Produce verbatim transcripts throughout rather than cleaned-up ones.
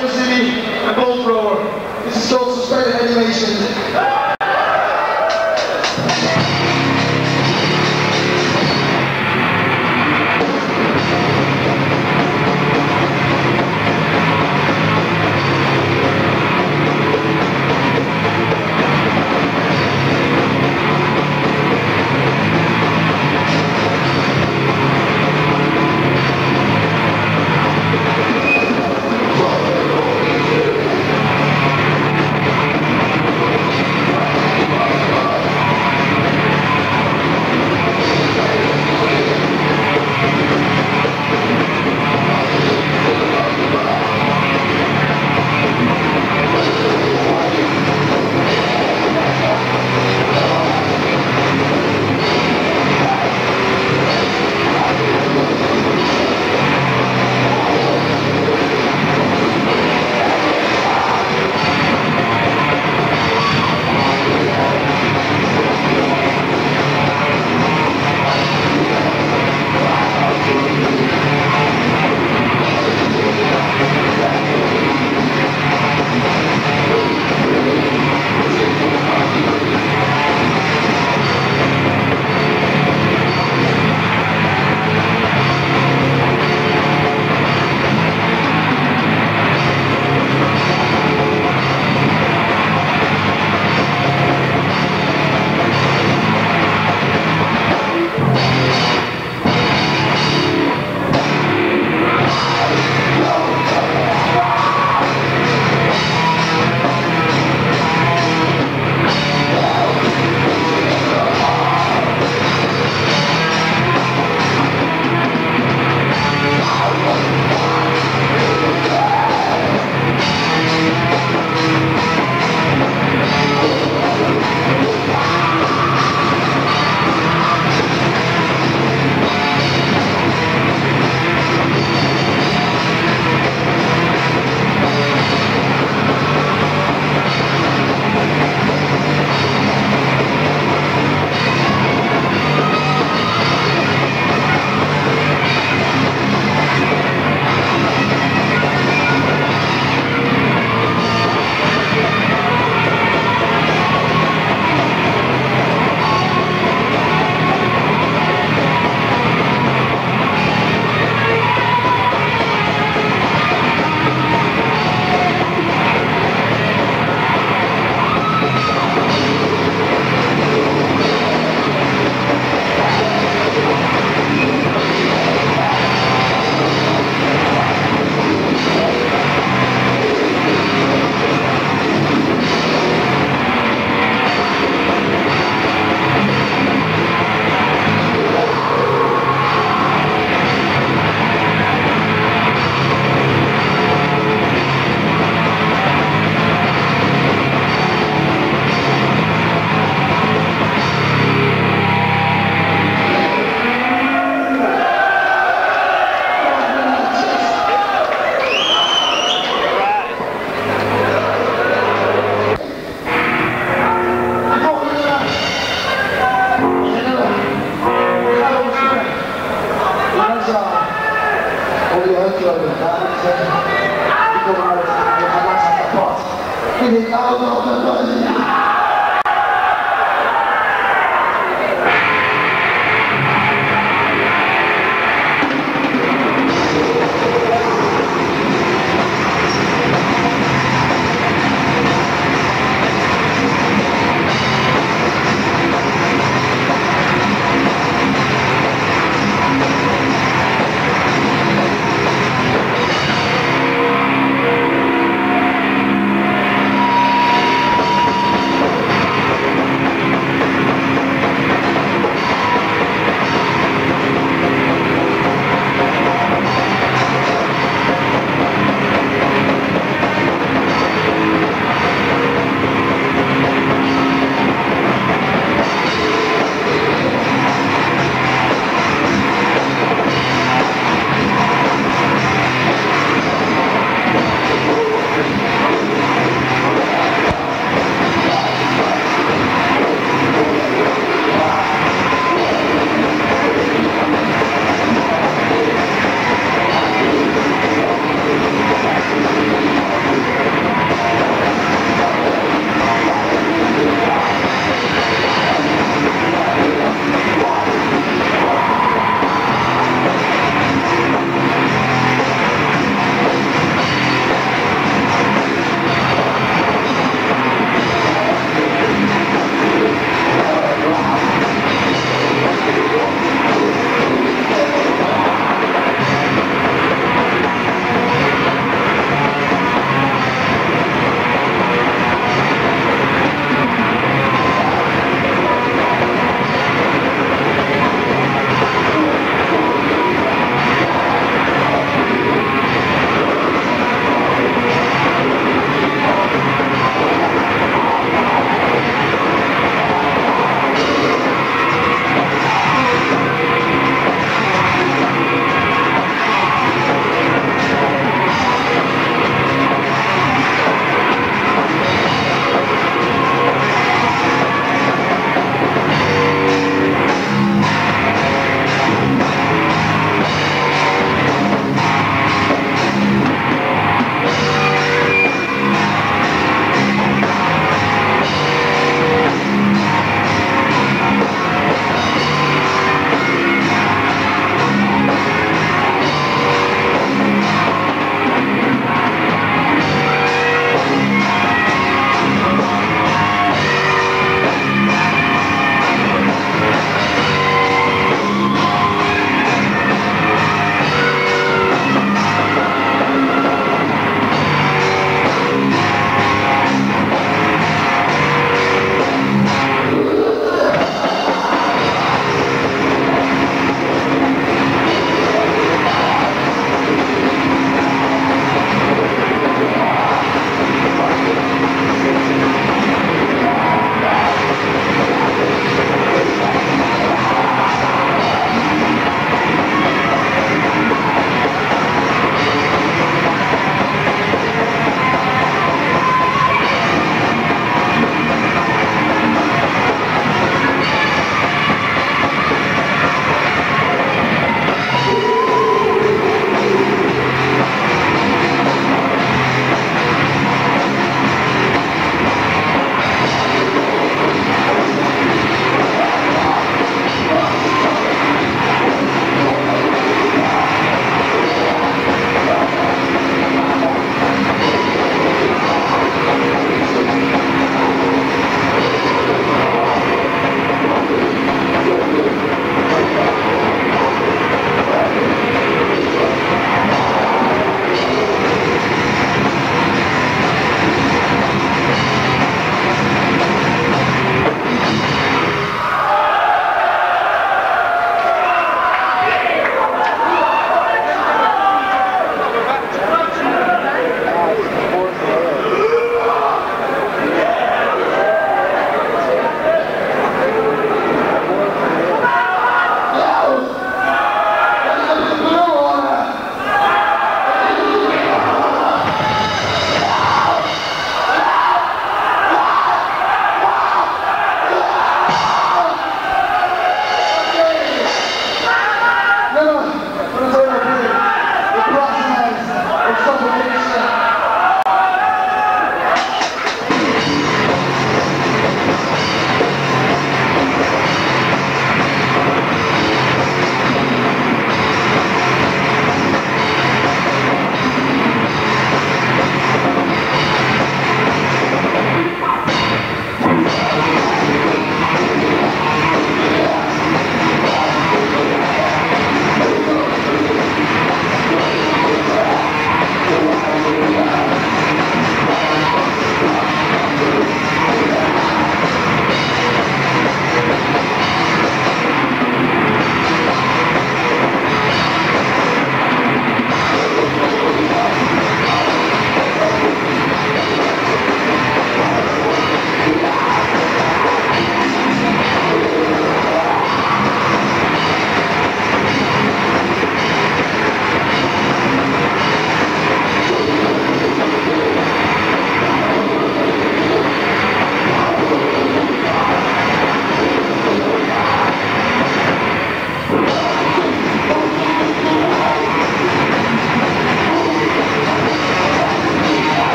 M C D, and Bolt Thrower. This is called Suspended Animation.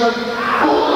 Revolution.